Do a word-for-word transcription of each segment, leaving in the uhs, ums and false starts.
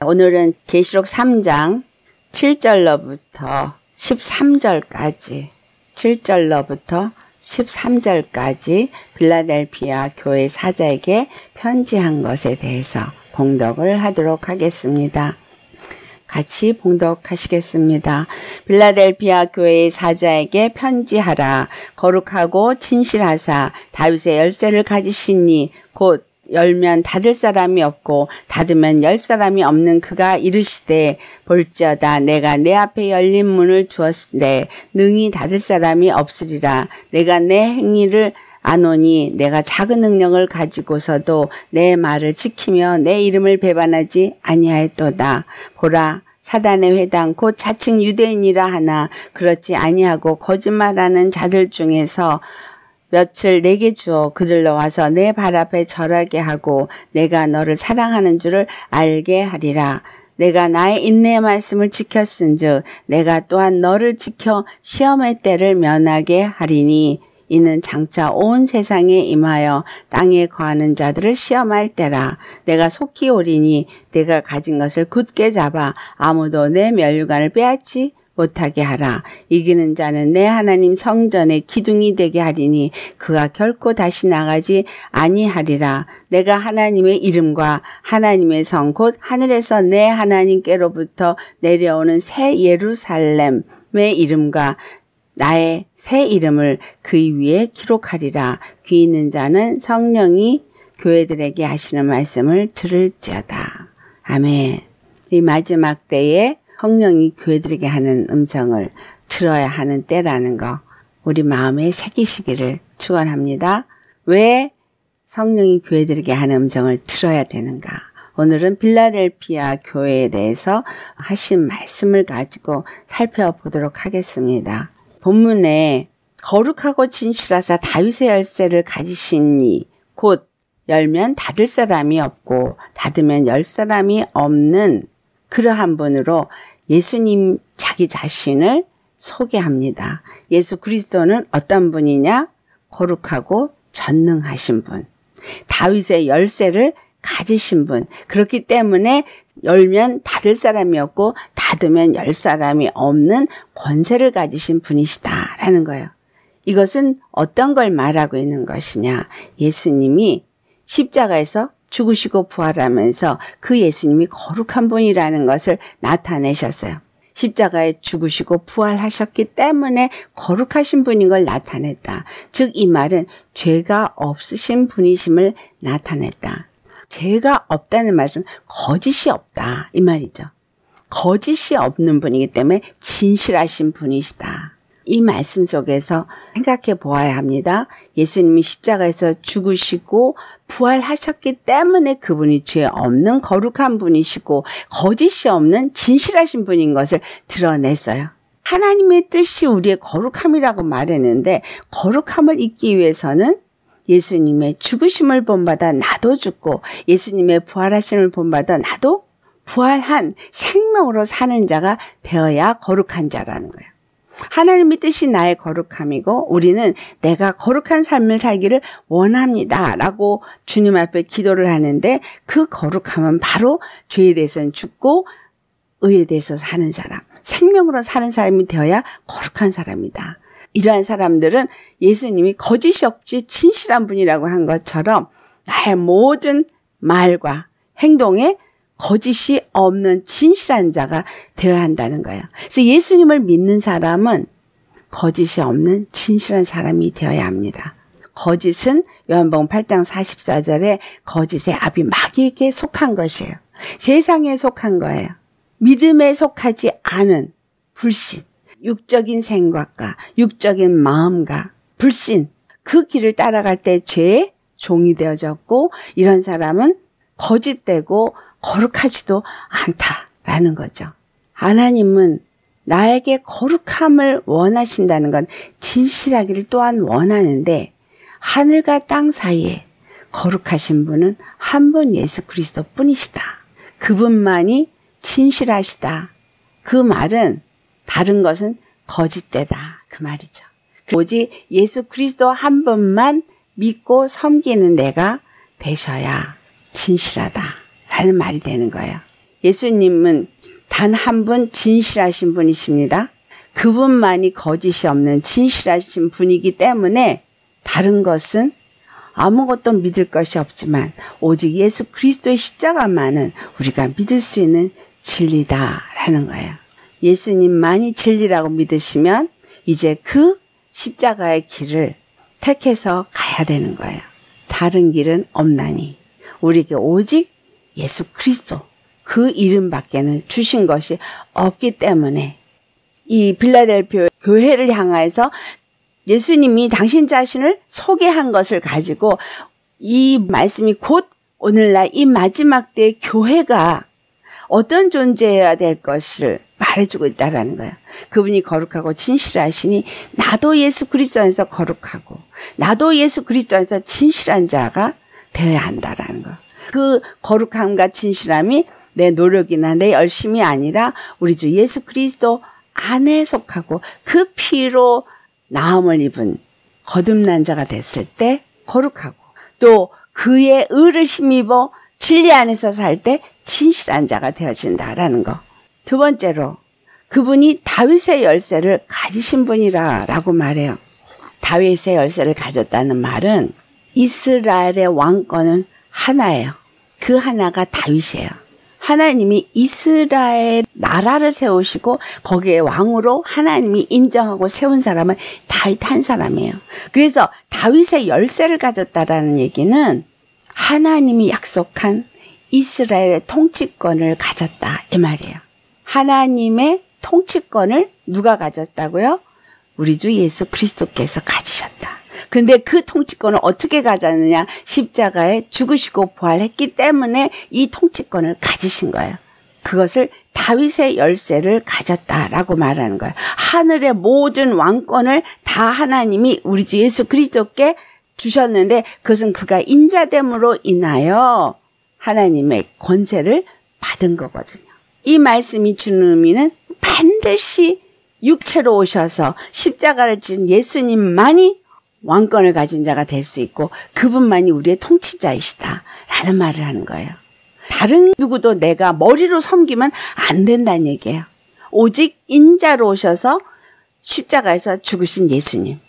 오늘은 계시록 삼 장 칠 절로부터 십삼 절까지 칠 절로부터 십삼 절까지 빌라델비아 교회 사자에게 편지한 것에 대해서 봉독을 하도록 하겠습니다. 같이 봉독하시겠습니다. 빌라델비아 교회의 사자에게 편지하라. 거룩하고 진실하사 다윗의 열쇠를 가지시니 곧 열면 닫을 사람이 없고 닫으면 열 사람이 없는 그가 이르시되 볼지어다 내가 내 앞에 열린 문을 두었으되 능히 닫을 사람이 없으리라. 내가 내 행위를 아노니 내가 작은 능력을 가지고서도 내 말을 지키며 내 이름을 배반하지 아니하였도다. 보라 사단의 회당 곧 자칭 유대인이라 하나 그렇지 아니하고 거짓말하는 자들 중에서 며칠 내게 주어 그들로 와서 내 발 앞에 절하게 하고 내가 너를 사랑하는 줄을 알게 하리라. 내가 나의 인내의 말씀을 지켰은즉 내가 또한 너를 지켜 시험의 때를 면하게 하리니 이는 장차 온 세상에 임하여 땅에 거하는 자들을 시험할 때라. 내가 속히 오리니 내가 가진 것을 굳게 잡아 아무도 내 면류관을 빼앗지 못하게 하라. 이기는 자는 내 하나님 성전의 기둥이 되게 하리니 그가 결코 다시 나가지 아니하리라. 내가 하나님의 이름과 하나님의 성 곧 하늘에서 내 하나님께로부터 내려오는 새 예루살렘의 이름과 나의 새 이름을 그의 위에 기록하리라. 귀 있는 자는 성령이 교회들에게 하시는 말씀을 들을지어다. 아멘. 이 마지막 때에 성령이 교회들에게 하는 음성을 들어야 하는 때라는 거 우리 마음에 새기시기를 축원합니다. 왜 성령이 교회들에게 하는 음성을 들어야 되는가? 오늘은 빌라델비아 교회에 대해서 하신 말씀을 가지고 살펴보도록 하겠습니다. 본문에 거룩하고 진실하사 다윗의 열쇠를 가지시니 곧 열면 닫을 사람이 없고 닫으면 열 사람이 없는 그러한 분으로 예수님 자기 자신을 소개합니다. 예수 그리스도는 어떤 분이냐? 거룩하고 전능하신 분. 다윗의 열쇠를 가지신 분. 그렇기 때문에 열면 닫을 사람이 없고 닫으면 열 사람이 없는 권세를 가지신 분이시다라는 거예요. 이것은 어떤 걸 말하고 있는 것이냐? 예수님이 십자가에서 죽으시고 부활하면서 그 예수님이 거룩한 분이라는 것을 나타내셨어요. 십자가에 죽으시고 부활하셨기 때문에 거룩하신 분인 걸 나타냈다. 즉 이 말은 죄가 없으신 분이심을 나타냈다. 죄가 없다는 말은 거짓이 없다 이 말이죠. 거짓이 없는 분이기 때문에 진실하신 분이시다. 이 말씀 속에서 생각해 보아야 합니다. 예수님이 십자가에서 죽으시고 부활하셨기 때문에 그분이 죄 없는 거룩한 분이시고 거짓이 없는 진실하신 분인 것을 드러냈어요. 하나님의 뜻이 우리의 거룩함이라고 말했는데 거룩함을 잊기 위해서는 예수님의 죽으심을 본받아 나도 죽고 예수님의 부활하심을 본받아 나도 부활한 생명으로 사는 자가 되어야 거룩한 자라는 거예요. 하나님의 뜻이 나의 거룩함이고 우리는 내가 거룩한 삶을 살기를 원합니다 라고 주님 앞에 기도를 하는데 그 거룩함은 바로 죄에 대해서는 죽고 의에 대해서 사는 사람, 생명으로 사는 사람이 되어야 거룩한 사람이다. 이러한 사람들은 예수님이 거짓이 없이 진실한 분이라고 한 것처럼 나의 모든 말과 행동에 거짓이 없는 진실한 자가 되어야 한다는 거예요. 그래서 예수님을 믿는 사람은 거짓이 없는 진실한 사람이 되어야 합니다. 거짓은 요한복음 팔 장 사십사 절에 거짓의 아비 마귀에게 속한 것이에요. 세상에 속한 거예요. 믿음에 속하지 않은 불신, 육적인 생각과 육적인 마음과 불신, 그 길을 따라갈 때 죄의 종이 되어졌고 이런 사람은 거짓되고 거룩하지도 않다라는 거죠. 하나님은 나에게 거룩함을 원하신다는 건 진실하기를 또한 원하는데 하늘과 땅 사이에 거룩하신 분은 한 분 예수 그리스도 뿐이시다. 그분만이 진실하시다. 그 말은 다른 것은 거짓되다. 그 말이죠. 오직 예수 그리스도 한 분만 믿고 섬기는 내가 되셔야 진실하다. 하는 말이 되는 거예요. 예수님은 단 한 분 진실하신 분이십니다. 그분만이 거짓이 없는 진실하신 분이기 때문에 다른 것은 아무것도 믿을 것이 없지만 오직 예수 그리스도의 십자가만은 우리가 믿을 수 있는 진리다라는 거예요. 예수님만이 진리라고 믿으시면 이제 그 십자가의 길을 택해서 가야 되는 거예요. 다른 길은 없나니 우리에게 오직 예수 그리스도 그 이름밖에는 주신 것이 없기 때문에 이 빌라델비아 교회를 향하여서 예수님이 당신 자신을 소개한 것을 가지고 이 말씀이 곧 오늘날 이 마지막 때의 교회가 어떤 존재여야 될 것을 말해주고 있다라는 거야. 그분이 거룩하고 진실하시니 나도 예수 그리스도 안에서 거룩하고 나도 예수 그리스도 안에서 진실한 자가 되어야 한다라는 거야. 그 거룩함과 진실함이 내 노력이나 내 열심이 아니라 우리 주 예수 그리스도 안에 속하고 그 피로 나음을 입은 거듭난 자가 됐을 때 거룩하고 또 그의 의를 힘입어 진리 안에서 살 때 진실한 자가 되어진다라는 거. 두 번째로 그분이 다윗의 열쇠를 가지신 분이라라고 말해요. 다윗의 열쇠를 가졌다는 말은 이스라엘의 왕권은 하나예요. 그 하나가 다윗이에요. 하나님이 이스라엘 나라를 세우시고 거기에 왕으로 하나님이 인정하고 세운 사람은 다윗 한 사람이에요. 그래서 다윗의 열쇠를 가졌다라는 얘기는 하나님이 약속한 이스라엘의 통치권을 가졌다 이 말이에요. 하나님의 통치권을 누가 가졌다고요? 우리 주 예수 그리스도께서 가지셨다. 근데 그 통치권을 어떻게 가졌느냐? 십자가에 죽으시고 부활했기 때문에 이 통치권을 가지신 거예요. 그것을 다윗의 열쇠를 가졌다라고 말하는 거예요. 하늘의 모든 왕권을 다 하나님이 우리 주 예수 그리스도께 주셨는데 그것은 그가 인자됨으로 인하여 하나님의 권세를 받은 거거든요. 이 말씀이 주는 의미는 반드시 육체로 오셔서 십자가를 지은 예수님만이 왕권을 가진 자가 될 수 있고 그분만이 우리의 통치자이시다라는 말을 하는 거예요. 다른 누구도 내가 머리로 섬기면 안 된다는 얘기예요. 오직 인자로 오셔서 십자가에서 죽으신 예수님.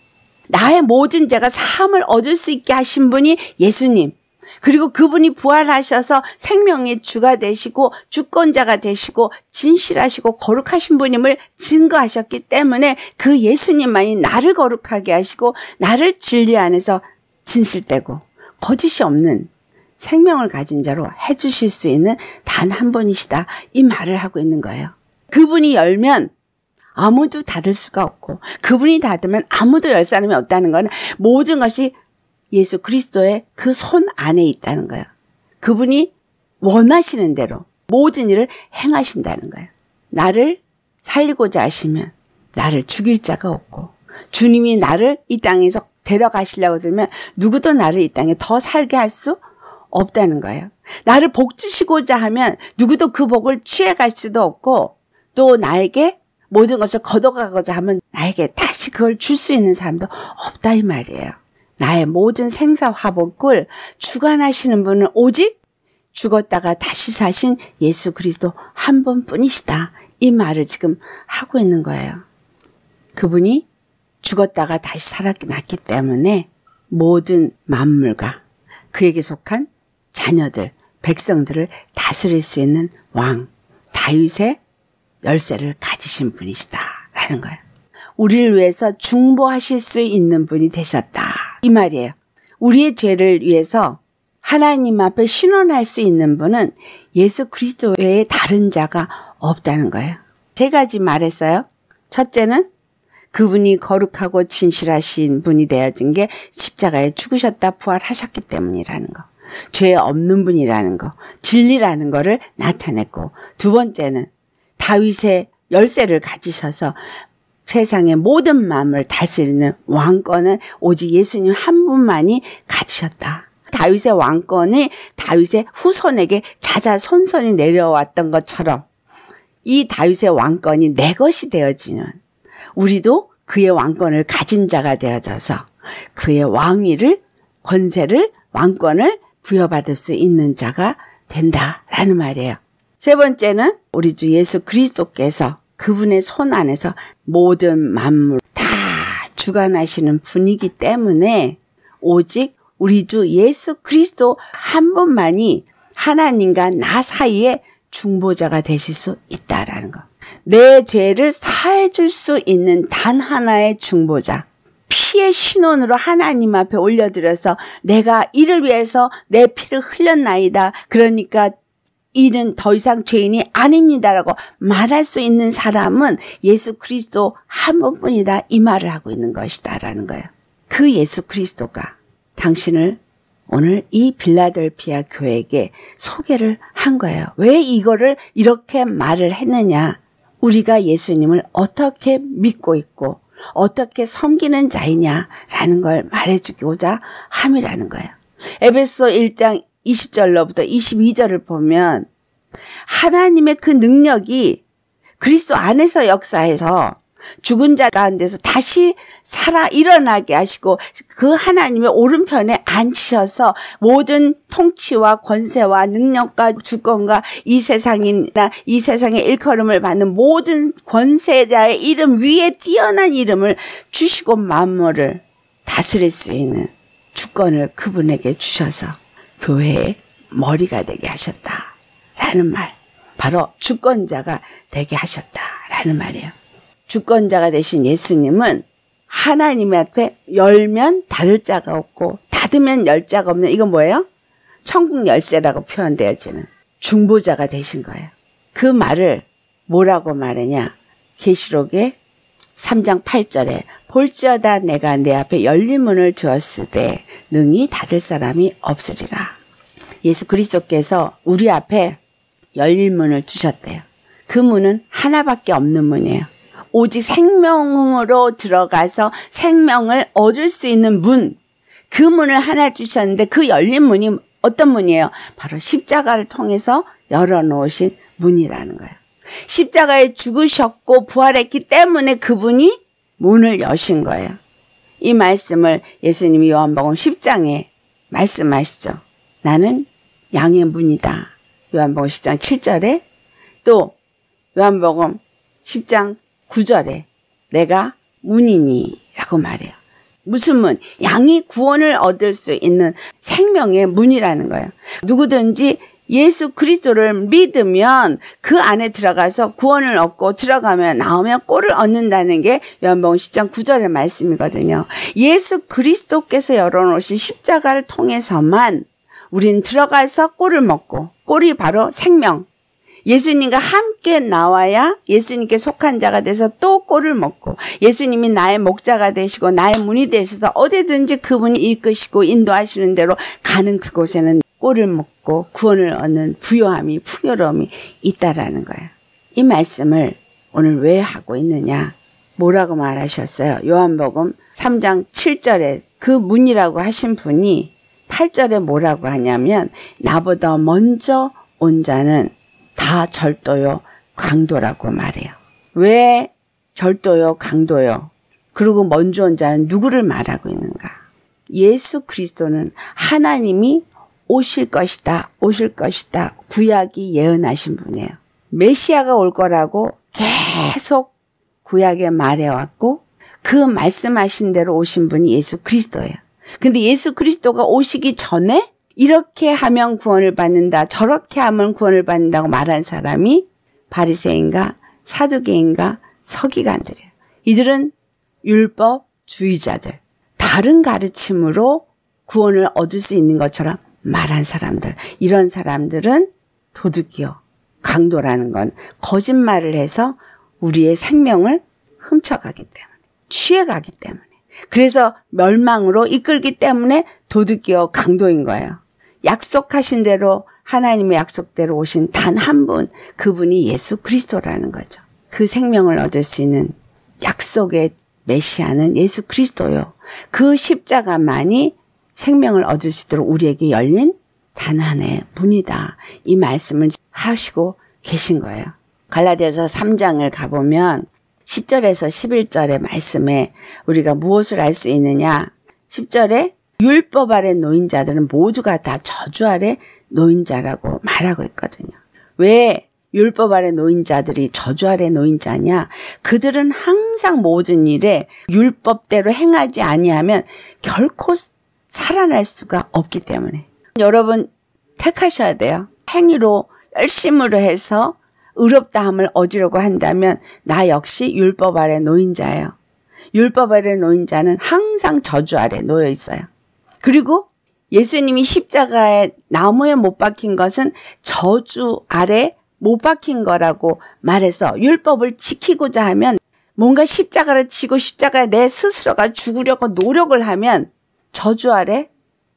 나의 모든 죄가 사함을 얻을 수 있게 하신 분이 예수님. 그리고 그분이 부활하셔서 생명의 주가 되시고 주권자가 되시고 진실하시고 거룩하신 분임을 증거하셨기 때문에 그 예수님만이 나를 거룩하게 하시고 나를 진리 안에서 진실되고 거짓이 없는 생명을 가진 자로 해주실 수 있는 단 한 분이시다 이 말을 하고 있는 거예요. 그분이 열면 아무도 닫을 수가 없고 그분이 닫으면 아무도 열 사람이 없다는 건 모든 것이 예수 그리스도의 그 손 안에 있다는 거예요. 그분이 원하시는 대로 모든 일을 행하신다는 거예요. 나를 살리고자 하시면 나를 죽일 자가 없고 주님이 나를 이 땅에서 데려가시려고 들면 누구도 나를 이 땅에 더 살게 할 수 없다는 거예요. 나를 복 주시고자 하면 누구도 그 복을 취해갈 수도 없고 또 나에게 모든 것을 걷어가고자 하면 나에게 다시 그걸 줄 수 있는 사람도 없다 이 말이에요. 나의 모든 생사 화복을 주관하시는 분은 오직 죽었다가 다시 사신 예수 그리스도 한 분뿐이시다. 이 말을 지금 하고 있는 거예요. 그분이 죽었다가 다시 살아났기 때문에 모든 만물과 그에게 속한 자녀들, 백성들을 다스릴 수 있는 왕, 다윗의 열쇠를 가지신 분이시다라는 거예요. 우리를 위해서 중보하실 수 있는 분이 되셨다. 이 말이에요. 우리의 죄를 위해서 하나님 앞에 신원할 수 있는 분은 예수 그리스도 외에 다른 자가 없다는 거예요. 세 가지 말했어요. 첫째는 그분이 거룩하고 진실하신 분이 되어진 게 십자가에 죽으셨다 부활하셨기 때문이라는 거. 죄 없는 분이라는 거. 진리라는 거를 나타냈고 두 번째는 다윗의 열쇠를 가지셔서 세상의 모든 마음을 다스리는 왕권은 오직 예수님 한 분만이 가지셨다. 다윗의 왕권이 다윗의 후손에게 자자손손이 내려왔던 것처럼 이 다윗의 왕권이 내 것이 되어지는 우리도 그의 왕권을 가진 자가 되어져서 그의 왕위를 권세를 왕권을 부여받을 수 있는 자가 된다라는 말이에요. 세 번째는 우리 주 예수 그리스도께서 그분의 손 안에서 모든 만물 다 주관하시는 분이기 때문에 오직 우리 주 예수 그리스도 한 분만이 하나님과 나 사이에 중보자가 되실 수 있다라는 것. 내 죄를 사해 줄 수 있는 단 하나의 중보자. 피의 신원으로 하나님 앞에 올려드려서 내가 이를 위해서 내 피를 흘렸나이다. 그러니까 이는 더 이상 죄인이 아닙니다라고 말할 수 있는 사람은 예수 그리스도 한 분뿐이다. 이 말을 하고 있는 것이다라는 거예요. 그 예수 그리스도가 당신을 오늘 이 빌라델비아 교회에게 소개를 한 거예요. 왜 이거를 이렇게 말을 했느냐? 우리가 예수님을 어떻게 믿고 있고 어떻게 섬기는 자이냐라는 걸 말해주고자 함이라는 거예요. 에베소 일 장 이십 절로부터 이십이 절을 보면 하나님의 그 능력이 그리스도 안에서 역사해서 죽은 자 가운데서 다시 살아 일어나게 하시고 그 하나님의 오른편에 앉히셔서 모든 통치와 권세와 능력과 주권과 이 세상이나 이 세상의 일컬음을 받는 모든 권세자의 이름 위에 뛰어난 이름을 주시고 만물을 다스릴 수 있는 주권을 그분에게 주셔서 교회의 머리가 되게 하셨다라는 말. 바로 주권자가 되게 하셨다라는 말이에요. 주권자가 되신 예수님은 하나님 앞에 열면 닫을 자가 없고 닫으면 열 자가 없는, 이건 뭐예요? 천국 열쇠라고 표현되어지는 중보자가 되신 거예요. 그 말을 뭐라고 말하냐? 계시록의 삼 장 팔 절에 볼지어다 내가 내 앞에 열린 문을 두었으되 능히 닫을 사람이 없으리라. 예수 그리스도께서 우리 앞에 열린 문을 두셨대요. 그 문은 하나밖에 없는 문이에요. 오직 생명으로 들어가서 생명을 얻을 수 있는 문, 그 문을 하나 주셨는데 그 열린 문이 어떤 문이에요? 바로 십자가를 통해서 열어놓으신 문이라는 거예요. 십자가에 죽으셨고 부활했기 때문에 그분이 문을 여신 거예요. 이 말씀을 예수님이 요한복음 십 장에 말씀하시죠. 나는 양의 문이다. 요한복음 십 장 칠 절에 또 요한복음 십 장 구 절에 내가 문이니 라고 말해요. 무슨 문? 양이 구원을 얻을 수 있는 생명의 문이라는 거예요. 누구든지 예수 그리스도를 믿으면 그 안에 들어가서 구원을 얻고 들어가면 나오면 꼴을 얻는다는 게 요한복음 십 장 구 절의 말씀이거든요. 예수 그리스도께서 열어놓으신 십자가를 통해서만 우린 들어가서 꼴을 먹고, 꼴이 바로 생명, 예수님과 함께 나와야 예수님께 속한 자가 돼서 또 꼴을 먹고, 예수님이 나의 목자가 되시고 나의 문이 되셔서 어디든지 그분이 이끄시고 인도하시는 대로 가는 그곳에는 꼴을 먹고 구원을 얻는 부요함이, 풍요로움이 있다라는 거예요. 이 말씀을 오늘 왜 하고 있느냐? 뭐라고 말하셨어요? 요한복음 삼 장 칠 절에 그 문이라고 하신 분이 팔 절에 뭐라고 하냐면 나보다 먼저 온 자는 다 절도요 강도라고 말해요. 왜 절도요 강도요? 그리고 먼저 온 자는 누구를 말하고 있는가? 예수 그리스도는 하나님이 오실 것이다. 오실 것이다. 구약이 예언하신 분이에요. 메시아가 올 거라고 계속 구약에 말해왔고 그 말씀하신 대로 오신 분이 예수 그리스도예요. 근데 예수 그리스도가 오시기 전에 이렇게 하면 구원을 받는다, 저렇게 하면 구원을 받는다고 말한 사람이 바리새인과 사두개인과 서기관들이에요. 이들은 율법주의자들, 다른 가르침으로 구원을 얻을 수 있는 것처럼 말한 사람들. 이런 사람들은 도둑이요, 강도라는 건 거짓말을 해서 우리의 생명을 훔쳐가기 때문에, 취해가기 때문에, 그래서 멸망으로 이끌기 때문에 도둑이요, 강도인 거예요. 약속하신 대로, 하나님의 약속대로 오신 단 한 분, 그분이 예수 그리스도라는 거죠. 그 생명을 얻을 수 있는 약속의 메시아는 예수 그리스도요. 그 십자가만이 생명을 얻을 수 있도록 우리에게 열린 단 하나의 문이다. 이 말씀을 하시고 계신 거예요. 갈라디아서 삼 장을 가보면 십 절에서 십일 절의 말씀에 우리가 무엇을 알 수 있느냐? 십 절에 율법 아래 노인 자들은 모두가 다 저주 아래 노인 자라고 말하고 있거든요. 왜 율법 아래 놓인 자들이 저주 아래 놓인 자냐? 그들은 항상 모든 일에 율법대로 행하지 아니하면 결코 살아날 수가 없기 때문에 여러분 택하셔야 돼요. 행위로 열심으로 해서 의롭다함을 얻으려고 한다면 나 역시 율법 아래 놓인 자예요. 율법 아래 놓인 자는 항상 저주 아래 놓여 있어요. 그리고 예수님이 십자가에 나무에 못 박힌 것은 저주 아래 못 박힌 거라고 말해서 율법을 지키고자 하면 뭔가 십자가를 치고 십자가에 내 스스로가 죽으려고 노력을 하면 저주 아래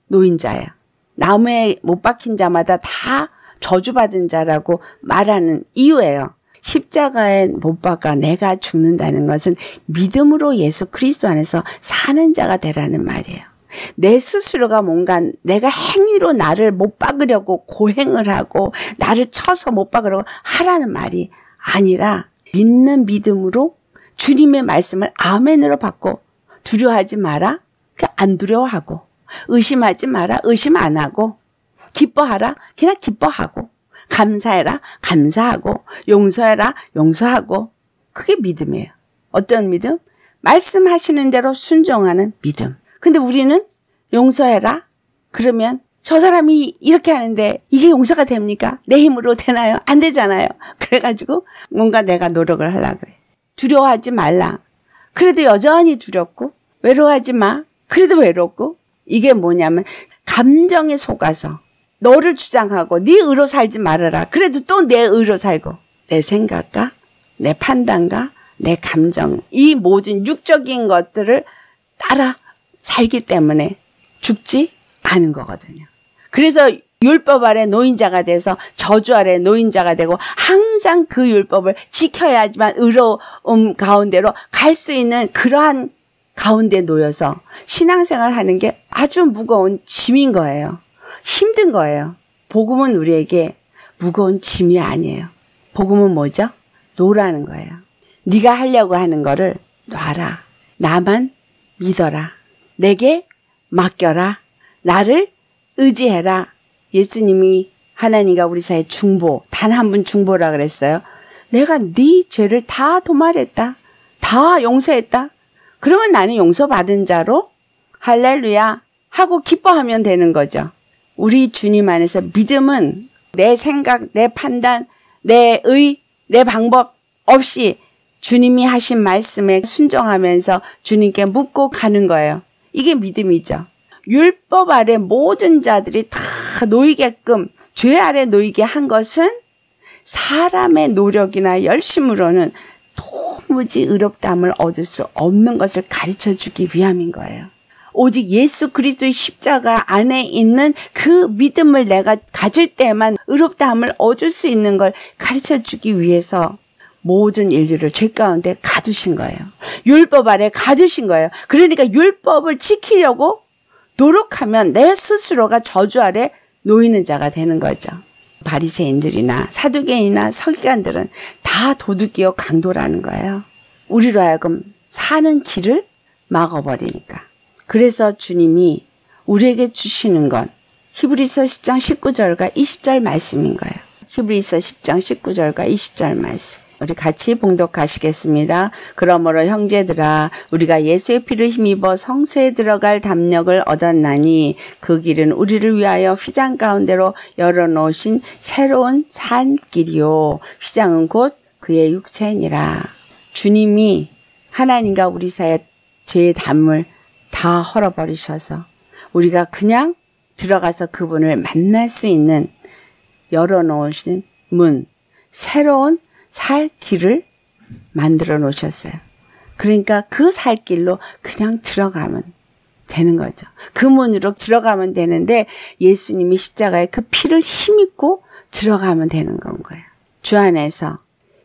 놓인 자예요. 나무에 못 박힌 자마다 다 저주받은 자라고 말하는 이유예요. 십자가에 못 박아 내가 죽는다는 것은 믿음으로 예수 그리스도 안에서 사는 자가 되라는 말이에요. 내 스스로가 뭔가 내가 행위로 나를 못 박으려고 고행을 하고 나를 쳐서 못 박으려고 하라는 말이 아니라 믿는 믿음으로 주님의 말씀을 아멘으로 받고 두려워하지 마라 그냥 안 두려워하고 의심하지 마라 의심 안 하고 기뻐하라 그냥 기뻐하고 감사해라 감사하고 용서해라 용서하고 그게 믿음이에요. 어떤 믿음? 말씀하시는 대로 순종하는 믿음. 근데 우리는 용서해라? 그러면 저 사람이 이렇게 하는데 이게 용서가 됩니까? 내 힘으로 되나요? 안 되잖아요. 그래가지고 뭔가 내가 노력을 하려고 그래. 두려워하지 말라. 그래도 여전히 두렵고 외로워하지 마. 그래도 외롭고 이게 뭐냐면 감정에 속아서 너를 주장하고 네 의로 살지 말아라. 그래도 또 내 의로 살고 내 생각과 내 판단과 내 감정 이 모든 육적인 것들을 따라 살기 때문에 죽지 않은 거거든요. 그래서 율법 아래 노인자가 돼서 저주 아래 노인자가 되고 항상 그 율법을 지켜야지만 의로움 가운데로 갈 수 있는 그러한 가운데 놓여서 신앙생활 하는 게 아주 무거운 짐인 거예요. 힘든 거예요. 복음은 우리에게 무거운 짐이 아니에요. 복음은 뭐죠? 놓으라는 거예요. 네가 하려고 하는 거를 놔라. 나만 믿어라. 내게 맡겨라. 나를 의지해라. 예수님이 하나님과 우리 사이의 중보, 단 한 분 중보라 그랬어요. 내가 네 죄를 다 도말했다. 다 용서했다. 그러면 나는 용서받은 자로 할렐루야 하고 기뻐하면 되는 거죠. 우리 주님 안에서 믿음은 내 생각, 내 판단, 내 의, 내 방법 없이 주님이 하신 말씀에 순종하면서 주님께 묻고 가는 거예요. 이게 믿음이죠. 율법 아래 모든 자들이 다 놓이게끔 죄 아래 놓이게 한 것은 사람의 노력이나 열심으로는 도무지 의롭다함을 얻을 수 없는 것을 가르쳐주기 위함인 거예요. 오직 예수 그리스도의 십자가 안에 있는 그 믿음을 내가 가질 때만 의롭다함을 얻을 수 있는 걸 가르쳐주기 위해서 모든 인류를 죄 가운데 가두신 거예요. 율법 아래 가두신 거예요. 그러니까 율법을 지키려고 노력하면 내 스스로가 저주 아래 놓이는 자가 되는 거죠. 바리새인들이나 사두개인이나 서기관들은 다 도둑이요 강도라는 거예요. 우리로 하여금 사는 길을 막아버리니까. 그래서 주님이 우리에게 주시는 건 히브리서 십 장 십구 절과 이십 절 말씀인 거예요. 히브리서 십 장 십구 절과 이십 절 말씀. 우리 같이 봉독하시겠습니다. 그러므로 형제들아 우리가 예수의 피를 힘입어 성소에 들어갈 담력을 얻었나니 그 길은 우리를 위하여 휘장 가운데로 열어놓으신 새로운 산길이요 휘장은 곧 그의 육체니라. 주님이 하나님과 우리 사이의 죄의 담을 다 헐어버리셔서 우리가 그냥 들어가서 그분을 만날 수 있는 열어놓으신 문, 새로운 살 길을 만들어 놓으셨어요. 그러니까 그 살 길로 그냥 들어가면 되는 거죠. 그 문으로 들어가면 되는데 예수님이 십자가에 그 피를 힘입고 들어가면 되는 건 거예요. 주 안에서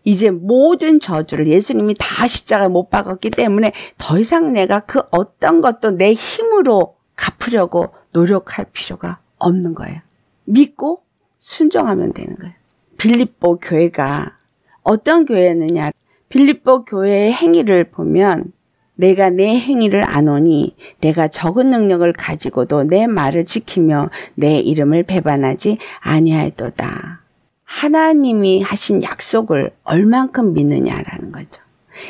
이제 모든 저주를 예수님이 다 십자가에 못 박았기 때문에 더 이상 내가 그 어떤 것도 내 힘으로 갚으려고 노력할 필요가 없는 거예요. 믿고 순종하면 되는 거예요. 빌립보 교회가 어떤 교회느냐? 빌립보 교회의 행위를 보면 내가 내 행위를 아노니 내가 적은 능력을 가지고도 내 말을 지키며 내 이름을 배반하지 아니하였도다. 하나님이 하신 약속을 얼만큼 믿느냐라는 거죠.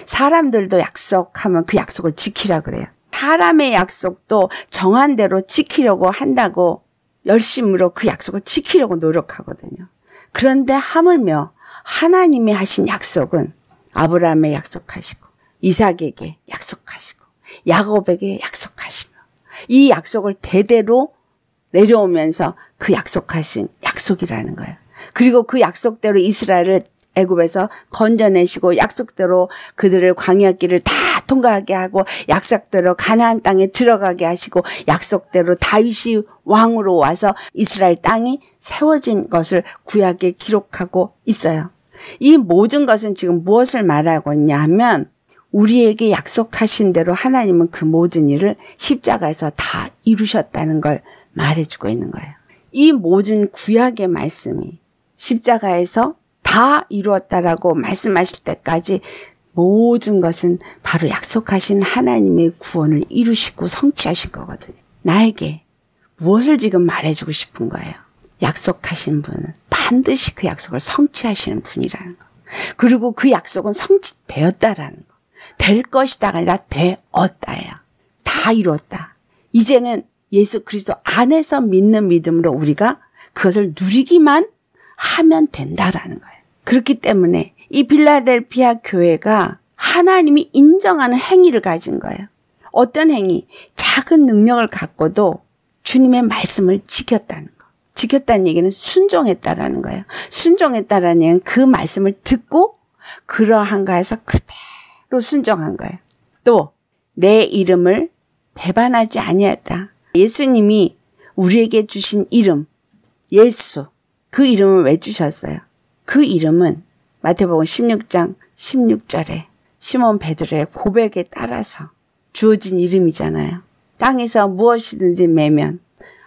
사람들도 약속하면 그 약속을 지키라 그래요. 사람의 약속도 정한 대로 지키려고 한다고 열심으로 그 약속을 지키려고 노력하거든요. 그런데 하물며 하나님이 하신 약속은 아브라함에 약속하시고 이삭에게 약속하시고 야곱에게 약속하시며 이 약속을 대대로 내려오면서 그 약속하신 약속이라는 거예요. 그리고 그 약속대로 이스라엘을 애굽에서 건져내시고 약속대로 그들을 광야 길을 다 통과하게 하고 약속대로 가나안 땅에 들어가게 하시고 약속대로 다윗이 왕으로 와서 이스라엘 땅이 세워진 것을 구약에 기록하고 있어요. 이 모든 것은 지금 무엇을 말하고 있냐 하면 우리에게 약속하신 대로 하나님은 그 모든 일을 십자가에서 다 이루셨다는 걸 말해주고 있는 거예요. 이 모든 구약의 말씀이 십자가에서 다 이루었다라고 말씀하실 때까지 모든 것은 바로 약속하신 하나님의 구원을 이루시고 성취하신 거거든요. 나에게 무엇을 지금 말해주고 싶은 거예요? 약속하신 분은 반드시 그 약속을 성취하시는 분이라는 거. 그리고 그 약속은 성취되었다라는 거. 될 것이다가 아니라 되었다예요. 다 이루었다. 이제는 예수 그리스도 안에서 믿는 믿음으로 우리가 그것을 누리기만 하면 된다라는 거예요. 그렇기 때문에 이 빌라델비아 교회가 하나님이 인정하는 행위를 가진 거예요. 어떤 행위? 작은 능력을 갖고도 주님의 말씀을 지켰다는 거. 지켰다는 얘기는 순종했다라는 거예요. 순종했다라는 얘기는 그 말씀을 듣고 그러한가에서 그대로 순종한 거예요. 또 내 이름을 배반하지 아니했다. 예수님이 우리에게 주신 이름, 예수, 그 이름을 왜 주셨어요? 그 이름은 마태복음 십육 장 십육 절에 시몬 베드로의 고백에 따라서 주어진 이름이잖아요. 땅에서 무엇이든지 매면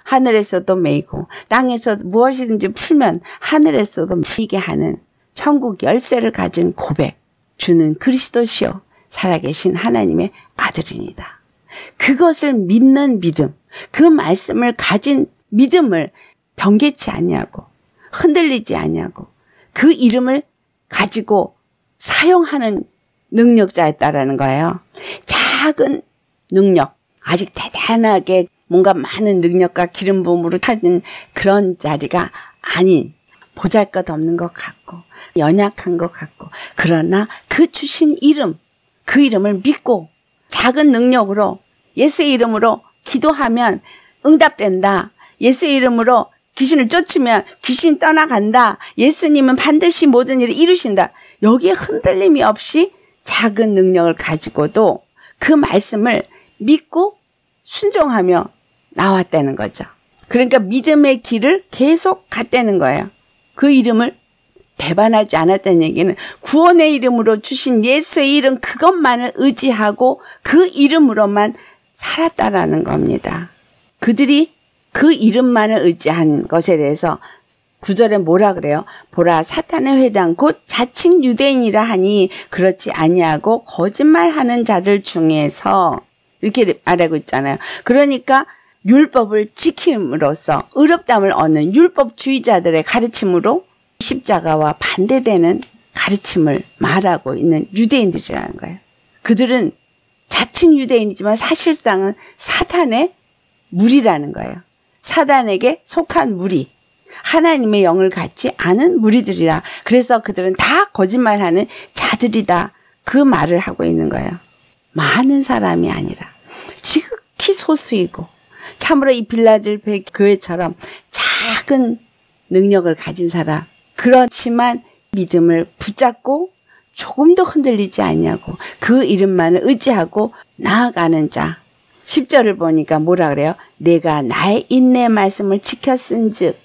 하늘에서도 매이고 땅에서 무엇이든지 풀면 하늘에서도 풀리게 하는 천국 열쇠를 가진 고백. 주는 그리스도시요 살아계신 하나님의 아들입니다. 그것을 믿는 믿음, 그 말씀을 가진 믿음을 변개치 아니하고 흔들리지 아니하고 그 이름을 가지고 사용하는 능력자였다라는 거예요. 작은 능력, 아직 대단하게 뭔가 많은 능력과 기름 부음으로 타는 그런 자리가 아닌 보잘것없는 것 같고 연약한 것 같고 그러나 그 주신 이름, 그 이름을 믿고 작은 능력으로 예수의 이름으로 기도하면 응답된다. 예수의 이름으로 귀신을 쫓으면 귀신 떠나간다. 예수님은 반드시 모든 일을 이루신다. 여기에 흔들림이 없이 작은 능력을 가지고도 그 말씀을 믿고 순종하며 나왔다는 거죠. 그러니까 믿음의 길을 계속 갔다는 거예요. 그 이름을 배반하지 않았다는 얘기는 구원의 이름으로 주신 예수의 이름 그것만을 의지하고 그 이름으로만 살았다라는 겁니다. 그들이 그 이름만을 의지한 것에 대해서 구 절에 뭐라 그래요? 보라 사탄의 회당 곧 자칭 유대인이라 하니 그렇지 아니하고 거짓말하는 자들 중에서 이렇게 말하고 있잖아요. 그러니까 율법을 지킴으로써 의롭다함을 얻는 율법주의자들의 가르침으로 십자가와 반대되는 가르침을 말하고 있는 유대인들이라는 거예요. 그들은 자칭 유대인이지만 사실상은 사탄의 무리라는 거예요. 사단에게 속한 무리, 하나님의 영을 갖지 않은 무리들이라. 그래서 그들은 다 거짓말하는 자들이다. 그 말을 하고 있는 거예요. 많은 사람이 아니라 지극히 소수이고 참으로 이 빌라델비아 교회처럼 작은 능력을 가진 사람, 그렇지만 믿음을 붙잡고 조금도 흔들리지 않냐고 그 이름만을 의지하고 나아가는 자. 십 절을 보니까 뭐라 그래요? 내가 나의 인내 말씀을 지켰은즉.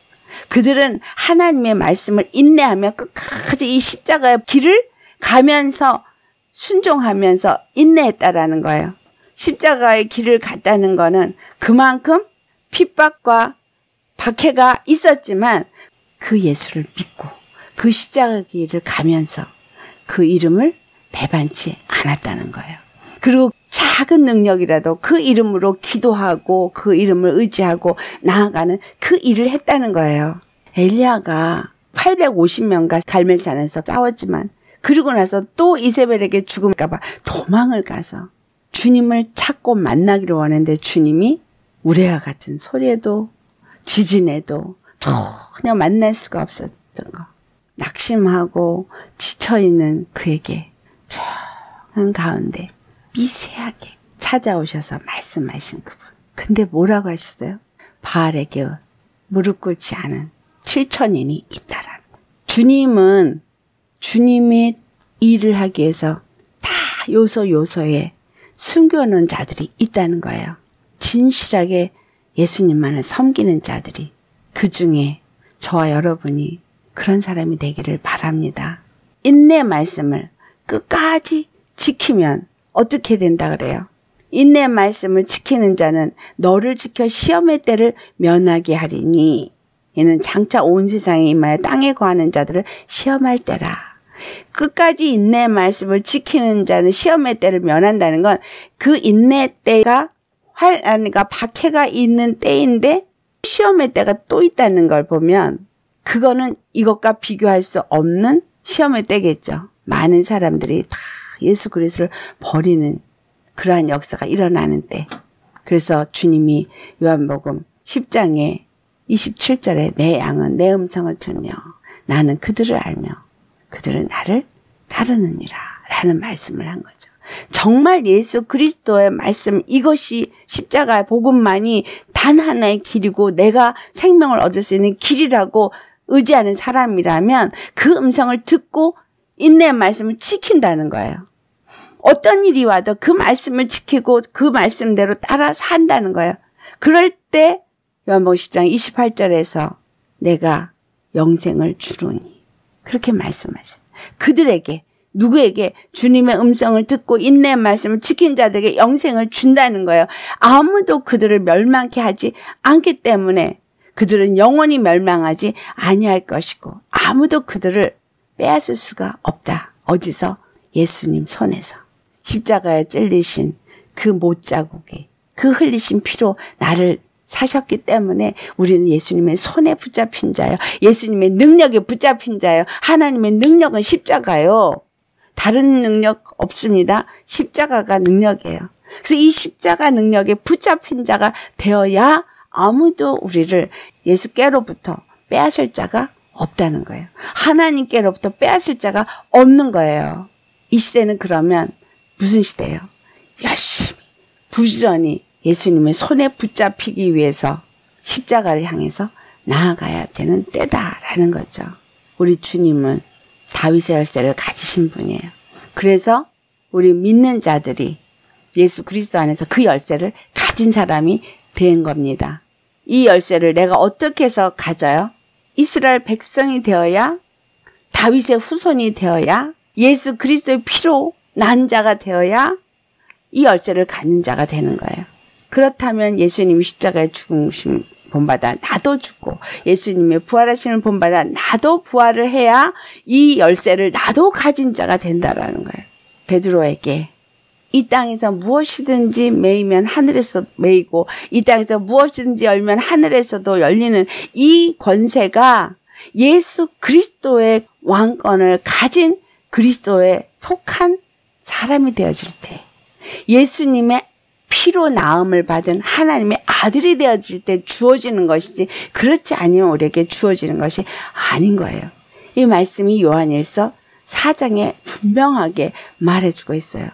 그들은 하나님의 말씀을 인내하며 끝까지 이 십자가의 길을 가면서 순종하면서 인내했다라는 거예요. 십자가의 길을 갔다는 거는 그만큼 핍박과 박해가 있었지만 그 예수를 믿고 그 십자가의 길을 가면서 그 이름을 배반치 않았다는 거예요. 그리고 작은 능력이라도 그 이름으로 기도하고 그 이름을 의지하고 나아가는 그 일을 했다는 거예요. 엘리야가 팔백오십 명과 갈멜산에서 싸웠지만 그러고 나서 또 이세벨에게 죽을까 봐 도망을 가서 주님을 찾고 만나기를 원했는데 주님이 우레와 같은 소리에도 지진에도 전혀 만날 수가 없었던 거. 낙심하고 지쳐있는 그에게 조용한 가운데 미세하게 찾아오셔서 말씀하신 그분. 근데 뭐라고 하셨어요? 바알에게 무릎 꿇지 않은 칠천인이 있다라는 거. 주님은 주님이 일을 하기 위해서 다 요소 요소에 숨겨놓은 자들이 있다는 거예요. 진실하게 예수님만을 섬기는 자들이. 그 중에 저와 여러분이 그런 사람이 되기를 바랍니다. 인내 말씀을 끝까지 지키면 어떻게 된다 그래요? 인내 말씀을 지키는 자는 너를 지켜 시험의 때를 면하게 하리니 이는 장차 온 세상에 임하여 땅에 거하는 자들을 시험할 때라. 끝까지 인내 말씀을 지키는 자는 시험의 때를 면한다는 건 그 인내 때가 환란과 박해가 있는 때인데 시험의 때가 또 있다는 걸 보면 그거는 이것과 비교할 수 없는 시험의 때겠죠. 많은 사람들이 다 예수 그리스도를 버리는 그러한 역사가 일어나는 때. 그래서 주님이 요한복음 십 장에 이십칠 절에 내 양은 내 음성을 들으며 나는 그들을 알며 그들은 나를 따르느니라 라는 말씀을 한 거죠. 정말 예수 그리스도의 말씀, 이것이 십자가의 복음만이 단 하나의 길이고 내가 생명을 얻을 수 있는 길이라고 의지하는 사람이라면 그 음성을 듣고 인내의 말씀을 지킨다는 거예요. 어떤 일이 와도 그 말씀을 지키고 그 말씀대로 따라 산다는 거예요. 그럴 때 요한복음 십 장 이십팔 절에서 내가 영생을 주노니 그렇게 말씀하셨어요. 그들에게, 누구에게? 주님의 음성을 듣고 인내의 말씀을 지킨 자들에게 영생을 준다는 거예요. 아무도 그들을 멸망케 하지 않기 때문에 그들은 영원히 멸망하지 아니할 것이고 아무도 그들을 빼앗을 수가 없다. 어디서? 예수님 손에서. 십자가에 찔리신 그 못자국에 그 흘리신 피로 나를 사셨기 때문에 우리는 예수님의 손에 붙잡힌 자요. 예수님의 능력에 붙잡힌 자요. 하나님의 능력은 십자가요. 다른 능력 없습니다. 십자가가 능력이에요. 그래서 이 십자가 능력에 붙잡힌 자가 되어야 아무도 우리를 예수께로부터 빼앗을 자가 없다는 거예요. 하나님께로부터 빼앗을 자가 없는 거예요. 이 시대는 그러면 무슨 시대예요? 열심히 부지런히 예수님의 손에 붙잡히기 위해서 십자가를 향해서 나아가야 되는 때다라는 거죠. 우리 주님은 다윗의 열쇠를 가지신 분이에요. 그래서 우리 믿는 자들이 예수 그리스도 안에서 그 열쇠를 가진 사람이 된 겁니다. 이 열쇠를 내가 어떻게 해서 가져요? 이스라엘 백성이 되어야, 다윗의 후손이 되어야, 예수 그리스도의 피로 난 자가 되어야 이 열쇠를 가는 자가 되는 거예요. 그렇다면 예수님이 십자가에 죽으심 본받아 나도 죽고 예수님의 부활하심을 본받아 나도 부활을 해야 이 열쇠를 나도 가진 자가 된다라는 거예요. 베드로에게 이 땅에서 무엇이든지 매이면 하늘에서 매이고 이 땅에서 무엇이든지 열면 하늘에서도 열리는 이 권세가 예수 그리스도의 왕권을 가진 그리스도에 속한 사람이 되어질 때, 예수님의 피로 나음을 받은 하나님의 아들이 되어질 때 주어지는 것이지 그렇지 않으면 우리에게 주어지는 것이 아닌 거예요. 이 말씀이 요한일서 사 장에 분명하게 말해주고 있어요.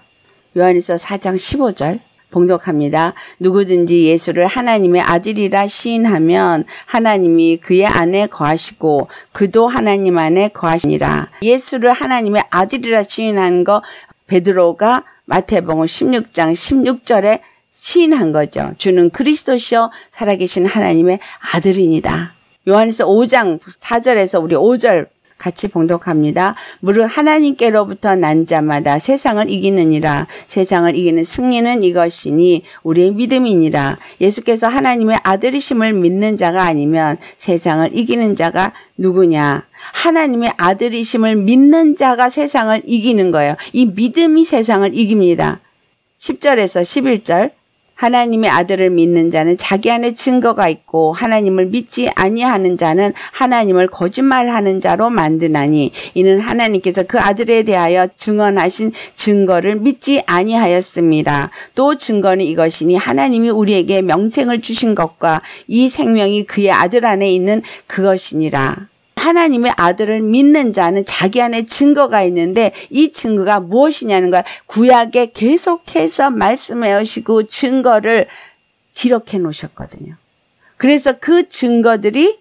요한일서 사 장 십오 절 봉독합니다. 누구든지 예수를 하나님의 아들이라 시인하면 하나님이 그의 안에 거하시고 그도 하나님 안에 거하시니라. 예수를 하나님의 아들이라 시인한 거 베드로가 마태복음 십육 장 십육 절에 시인한 거죠. 주는 그리스도시여 살아계신 하나님의 아들이니다. 요한일서 오 장 사 절에서 우리 오 절 같이 봉독합니다. 무릇 하나님께로부터 난 자마다 세상을 이기느니라. 세상을 이기는 승리는 이것이니 우리의 믿음이니라. 예수께서 하나님의 아들이심을 믿는 자가 아니면 세상을 이기는 자가 누구냐. 하나님의 아들이심을 믿는 자가 세상을 이기는 거예요. 이 믿음이 세상을 이깁니다. 십 절에서 십일 절 하나님의 아들을 믿는 자는 자기 안에 증거가 있고 하나님을 믿지 아니하는 자는 하나님을 거짓말하는 자로 만드나니 이는 하나님께서 그 아들에 대하여 증언하신 증거를 믿지 아니하였습니다. 또 증거는 이것이니 하나님이 우리에게 영생을 주신 것과 이 생명이 그의 아들 안에 있는 그것이니라. 하나님의 아들을 믿는 자는 자기 안에 증거가 있는데 이 증거가 무엇이냐는 걸 구약에 계속해서 말씀해 오시고 증거를 기록해 놓으셨거든요. 그래서 그 증거들이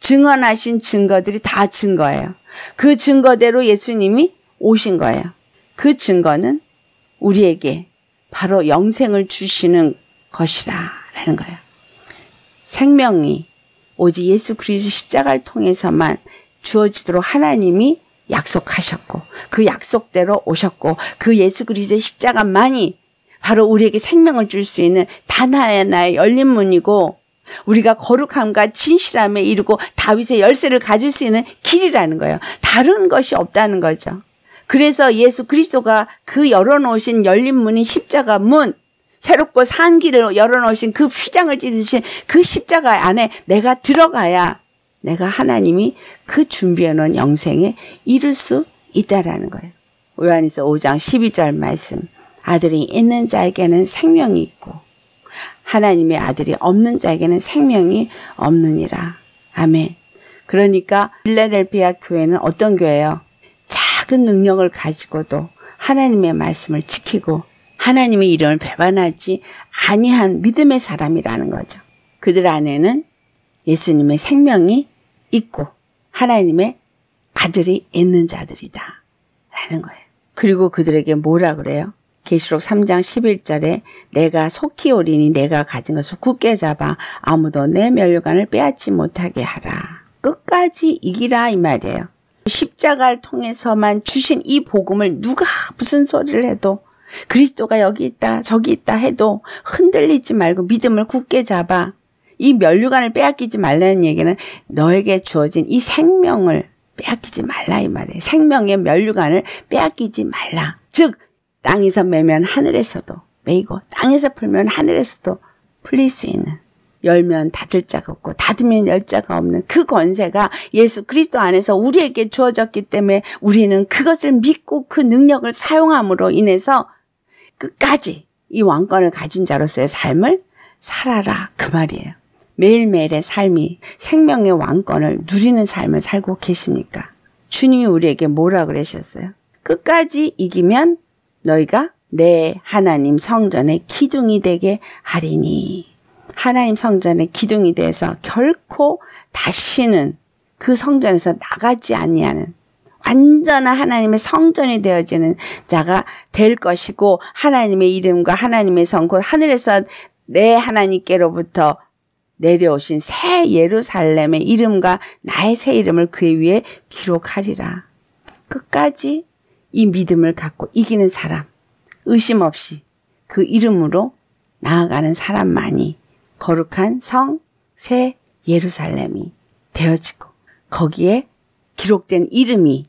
증언하신 증거들이 다 증거예요. 그 증거대로 예수님이 오신 거예요. 그 증거는 우리에게 바로 영생을 주시는 것이다 라는 거예요. 생명이 오직 예수 그리스도 십자가를 통해서만 주어지도록 하나님이 약속하셨고 그 약속대로 오셨고 그 예수 그리스도의 십자가만이 바로 우리에게 생명을 줄 수 있는 단 하나의 열린 문이고 우리가 거룩함과 진실함에 이르고 다윗의 열쇠를 가질 수 있는 길이라는 거예요. 다른 것이 없다는 거죠. 그래서 예수 그리스도가 그 열어놓으신 열린 문인 십자가 문 새롭고 산 길을 열어놓으신 그 휘장을 찢으신 그 십자가 안에 내가 들어가야 내가 하나님이 그 준비해놓은 영생에 이를 수 있다라는 거예요. 요한일서 오 장 십이 절 말씀. 아들이 있는 자에게는 생명이 있고 하나님의 아들이 없는 자에게는 생명이 없느니라. 아멘. 그러니까 빌라델비아 교회는 어떤 교회예요? 작은 능력을 가지고도 하나님의 말씀을 지키고 하나님의 이름을 배반하지 아니한 믿음의 사람이라는 거죠. 그들 안에는 예수님의 생명이 있고 하나님의 아들이 있는 자들이다 라는 거예요. 그리고 그들에게 뭐라 그래요? 계시록 삼 장 십일 절에 내가 속히 오리니 내가 가진 것을 굳게 잡아 아무도 내 면류관을 빼앗지 못하게 하라. 끝까지 이기라 이 말이에요. 십자가를 통해서만 주신 이 복음을 누가 무슨 소리를 해도 그리스도가 여기 있다 저기 있다 해도 흔들리지 말고 믿음을 굳게 잡아 이 면류관을 빼앗기지 말라는 얘기는 너에게 주어진 이 생명을 빼앗기지 말라 이 말이에요. 생명의 면류관을 빼앗기지 말라. 즉 땅에서 매면 하늘에서도 매이고 땅에서 풀면 하늘에서도 풀릴 수 있는 열면 닫을 자가 없고 닫으면 열 자가 없는 그 권세가 예수 그리스도 안에서 우리에게 주어졌기 때문에 우리는 그것을 믿고 그 능력을 사용함으로 인해서 끝까지 이 왕권을 가진 자로서의 삶을 살아라 그 말이에요. 매일매일의 삶이 생명의 왕권을 누리는 삶을 살고 계십니까? 주님이 우리에게 뭐라 그러셨어요? 끝까지 이기면 너희가 내 하나님 성전의 기둥이 되게 하리니 하나님 성전의 기둥이 돼서 결코 다시는 그 성전에서 나가지 아니하는 완전한 하나님의 성전이 되어지는 자가 될 것이고 하나님의 이름과 하나님의 성 곧 하늘에서 내 하나님께로부터 내려오신 새 예루살렘의 이름과 나의 새 이름을 그의 위에 기록하리라. 끝까지 이 믿음을 갖고 이기는 사람 의심 없이 그 이름으로 나아가는 사람만이 거룩한 성, 새 예루살렘이 되어지고 거기에 기록된 이름이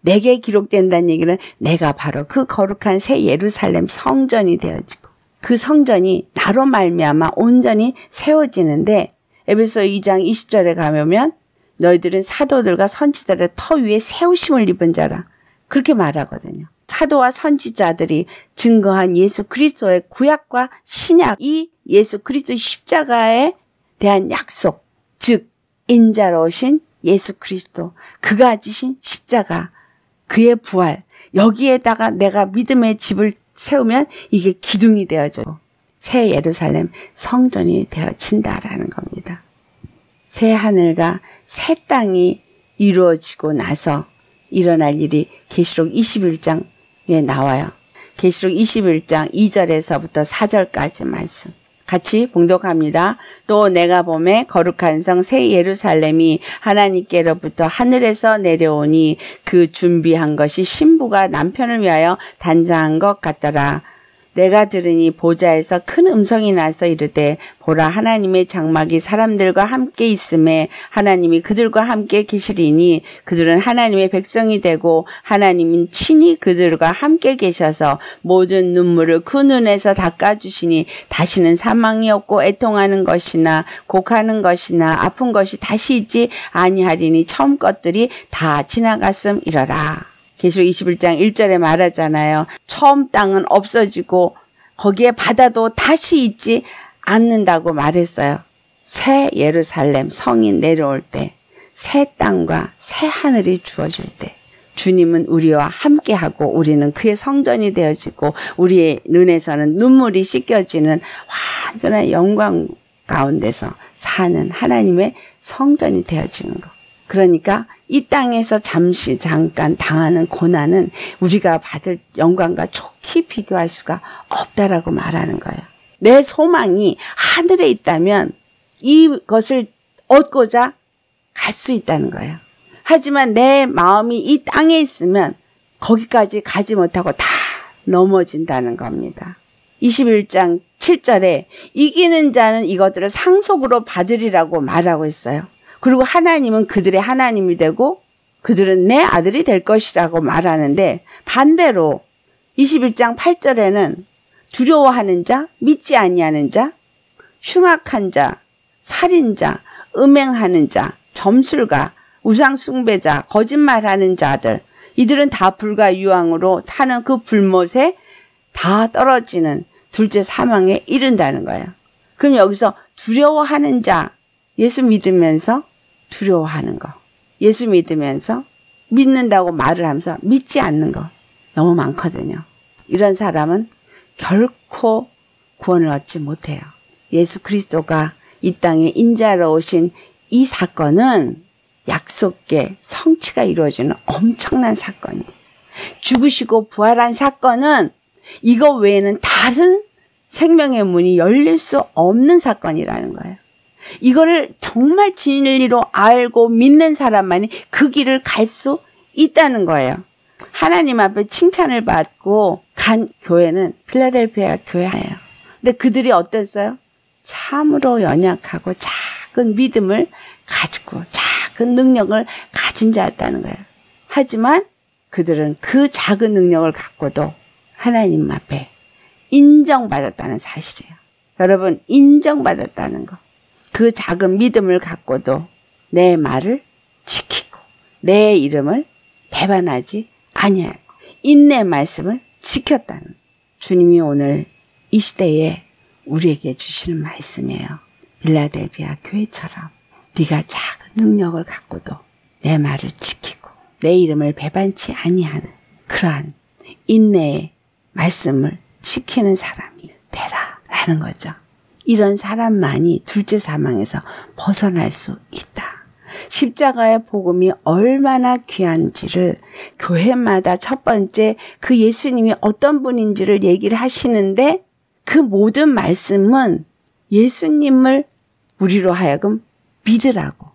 내게 기록된다는 얘기는 내가 바로 그 거룩한 새 예루살렘 성전이 되어지고 그 성전이 나로 말미암아 온전히 세워지는데 에베소 이 장 이십 절에 가면 너희들은 사도들과 선지자들의 터 위에 세우심을 입은 자라 그렇게 말하거든요. 사도와 선지자들이 증거한 예수 그리스도의 구약과 신약이 예수 그리스도 십자가에 대한 약속, 즉 인자로 오신 예수 그리스도, 그가 지신 십자가, 그의 부활, 여기에다가 내가 믿음의 집을 세우면 이게 기둥이 되어져요. 새 예루살렘 성전이 되어진다라는 겁니다. 새 하늘과 새 땅이 이루어지고 나서 일어날 일이 계시록 이십일 장에 나와요. 계시록 이십일 장 이 절에서부터 사 절까지 말씀. 같이 봉독합니다. 또 내가 보매 거룩한 성 새 예루살렘이 하나님께로부터 하늘에서 내려오니 그 준비한 것이 신부가 남편을 위하여 단장한 것 같더라. 내가 들으니 보좌에서 큰 음성이 나서 이르되 보라 하나님의 장막이 사람들과 함께 있음에 하나님이 그들과 함께 계시리니 그들은 하나님의 백성이 되고 하나님은 친히 그들과 함께 계셔서 모든 눈물을 그 눈에서 닦아주시니 다시는 사망이 없고 애통하는 것이나 곡하는 것이나 아픈 것이 다시 있지 아니하리니 처음 것들이 다 지나갔음 이러라. 계시록 이십일 장 일 절에 말하잖아요. 처음 땅은 없어지고 거기에 바다도 다시 있지 않는다고 말했어요. 새 예루살렘 성이 내려올 때, 새 땅과 새 하늘이 주어질 때 주님은 우리와 함께하고 우리는 그의 성전이 되어지고 우리의 눈에서는 눈물이 씻겨지는 완전한 영광 가운데서 사는 하나님의 성전이 되어지는 것. 그러니까 이 땅에서 잠시 잠깐 당하는 고난은 우리가 받을 영광과 촉히 비교할 수가 없다라고 말하는 거예요. 내 소망이 하늘에 있다면 이것을 얻고자 갈 수 있다는 거예요. 하지만 내 마음이 이 땅에 있으면 거기까지 가지 못하고 다 넘어진다는 겁니다. 이십일 장 칠 절에 이기는 자는 이것들을 상속으로 받으리라고 말하고 있어요. 그리고 하나님은 그들의 하나님이 되고 그들은 내 아들이 될 것이라고 말하는데, 반대로 이십일 장 팔 절에는 두려워하는 자, 믿지 아니하는 자, 흉악한 자, 살인자, 음행하는 자, 점술가, 우상숭배자, 거짓말하는 자들, 이들은 다 불과 유황으로 타는 그 불못에 다 떨어지는 둘째 사망에 이른다는 거예요. 그럼 여기서 두려워하는 자, 예수 믿으면서 두려워하는 거, 예수 믿으면서 믿는다고 말을 하면서 믿지 않는 거 너무 많거든요. 이런 사람은 결코 구원을 얻지 못해요. 예수 그리스도가 이 땅에 인자로 오신 이 사건은 약속의 성취가 이루어지는 엄청난 사건이에요. 죽으시고 부활한 사건은 이거 외에는 다른 생명의 문이 열릴 수 없는 사건이라는 거예요. 이거를 정말 진리로 알고 믿는 사람만이 그 길을 갈 수 있다는 거예요. 하나님 앞에 칭찬을 받고 간 교회는 빌라델비아 교회예요. 근데 그들이 어땠어요? 참으로 연약하고 작은 믿음을 가지고 작은 능력을 가진 자였다는 거예요. 하지만 그들은 그 작은 능력을 갖고도 하나님 앞에 인정받았다는 사실이에요. 여러분, 인정받았다는 거. 그 작은 믿음을 갖고도 내 말을 지키고 내 이름을 배반하지 아니하고 인내 말씀을 지켰다는, 주님이 오늘 이 시대에 우리에게 주시는 말씀이에요. 빌라델비아 교회처럼 네가 작은 능력을 갖고도 내 말을 지키고 내 이름을 배반치 아니하는 그러한 인내의 말씀을 지키는 사람이 되라라는 거죠. 이런 사람만이 둘째 사망에서 벗어날 수 있다. 십자가의 복음이 얼마나 귀한지를 교회마다 첫 번째 그 예수님이 어떤 분인지를 얘기를 하시는데, 그 모든 말씀은 예수님을 우리로 하여금 믿으라고,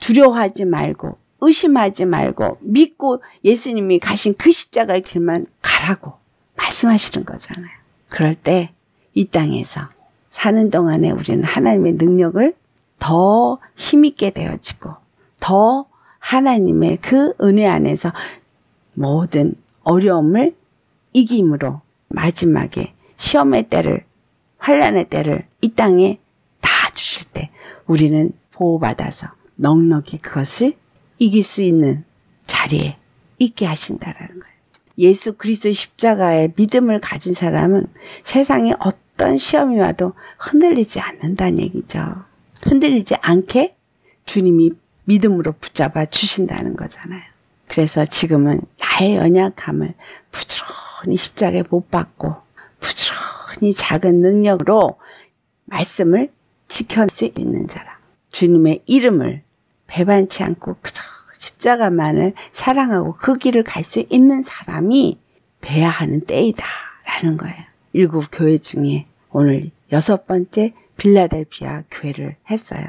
두려워하지 말고 의심하지 말고 믿고 예수님이 가신 그 십자가의 길만 가라고 말씀하시는 거잖아요. 그럴 때 이 땅에서 사는 동안에 우리는 하나님의 능력을 더 힘있게 되어지고 더 하나님의 그 은혜 안에서 모든 어려움을 이김으로 마지막에 시험의 때를, 환난의 때를 이 땅에 다 주실 때 우리는 보호받아서 넉넉히 그것을 이길 수 있는 자리에 있게 하신다라는 거예요. 예수 그리스도의 십자가의 믿음을 가진 사람은 세상에 어떤 어떤 시험이 와도 흔들리지 않는다는 얘기죠. 흔들리지 않게 주님이 믿음으로 붙잡아 주신다는 거잖아요. 그래서 지금은 나의 연약함을 부지런히 십자가에 못 박고 부지런히 작은 능력으로 말씀을 지킬 수 있는 사람, 주님의 이름을 배반치 않고 그저 십자가만을 사랑하고 그 길을 갈 수 있는 사람이 돼야 하는 때이다라는 거예요. 일곱 교회 중에 오늘 여섯 번째 빌라델비아 교회를 했어요.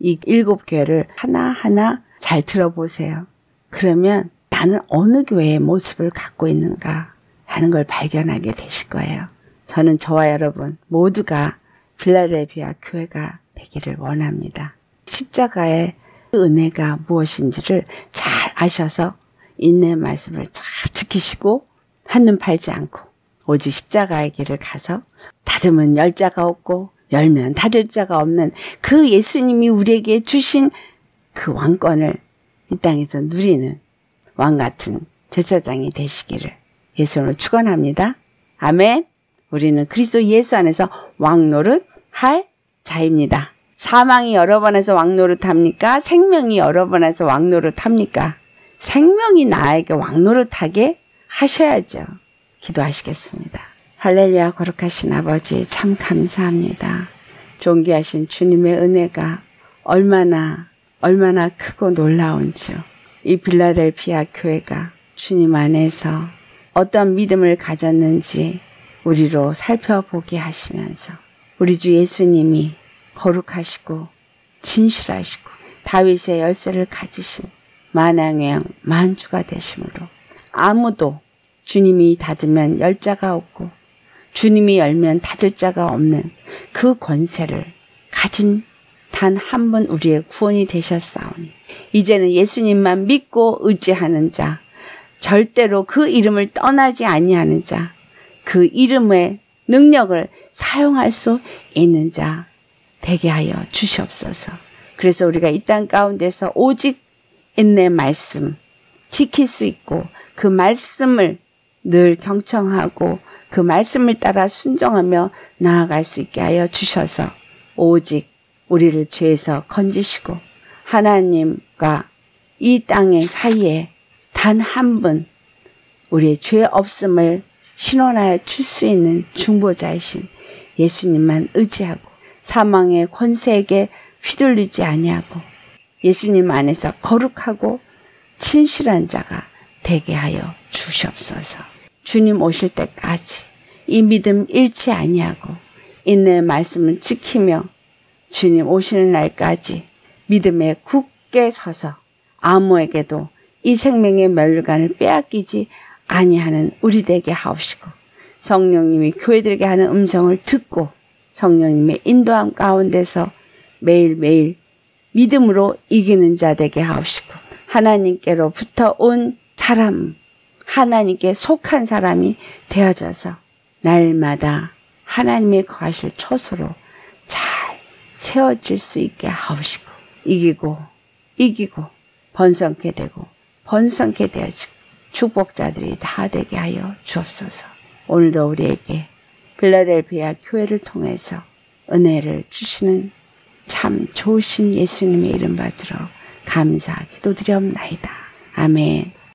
이 일곱 교회를 하나하나 잘 들어보세요. 그러면 나는 어느 교회의 모습을 갖고 있는가 하는 걸 발견하게 되실 거예요. 저는 저와 여러분 모두가 빌라델비아 교회가 되기를 원합니다. 십자가의 은혜가 무엇인지를 잘 아셔서 인내의 말씀을 잘 지키시고 한눈 팔지 않고 오직 십자가의 길을 가서 닫으면 열 자가 없고 열면 닫을 자가 없는 그 예수님이 우리에게 주신 그 왕권을 이 땅에서 누리는 왕 같은 제사장이 되시기를 예수님을 축원합니다. 아멘. 우리는 그리스도 예수 안에서 왕노릇 할 자입니다. 사망이 여러 번 해서 왕노릇 합니까? 생명이 여러 번 해서 왕노릇 합니까? 생명이 나에게 왕노릇하게 하셔야죠. 기도하시겠습니다. 할렐루야. 거룩하신 아버지 참 감사합니다. 존귀하신 주님의 은혜가 얼마나 얼마나 크고 놀라운지요. 이 빌라델비아 교회가 주님 안에서 어떤 믿음을 가졌는지 우리로 살펴보게 하시면서 우리 주 예수님이 거룩하시고 진실하시고 다윗의 열쇠를 가지신 만왕의 왕 만주가 되심으로 아무도 주님이 닫으면 열 자가 없고 주님이 열면 닫을 자가 없는 그 권세를 가진 단 한 분 우리의 구원이 되셨사오니 이제는 예수님만 믿고 의지하는 자, 절대로 그 이름을 떠나지 아니하는 자, 그 이름의 능력을 사용할 수 있는 자 되게 하여 주시옵소서. 그래서 우리가 이 땅 가운데서 오직 인내 말씀 지킬 수 있고 그 말씀을 늘 경청하고 그 말씀을 따라 순종하며 나아갈 수 있게 하여 주셔서 오직 우리를 죄에서 건지시고 하나님과 이 땅의 사이에 단 한 분 우리의 죄 없음을 신원하여 줄 수 있는 중보자이신 예수님만 의지하고 사망의 권세에게 휘둘리지 아니하고 예수님 안에서 거룩하고 진실한 자가 되게 하여 주시옵소서. 주님 오실 때까지 이 믿음 잃지 아니하고 인내의 말씀을 지키며 주님 오시는 날까지 믿음에 굳게 서서 아무에게도 이 생명의 멸류관을 빼앗기지 아니하는 우리 되게 하옵시고 성령님이 교회들에게 하는 음성을 듣고 성령님의 인도함 가운데서 매일매일 믿음으로 이기는 자 되게 하옵시고 하나님께로부터 온 사람, 하나님께 속한 사람이 되어져서 날마다 하나님의 거하실 처소로 잘 세워질 수 있게 하옵시고 이기고 이기고 번성케 되고 번성케 되어지고 축복자들이 다 되게 하여 주옵소서. 오늘도 우리에게 빌라델비아 교회를 통해서 은혜를 주시는 참 좋으신 예수님의 이름 받들어 감사 기도드리옵나이다. 아멘.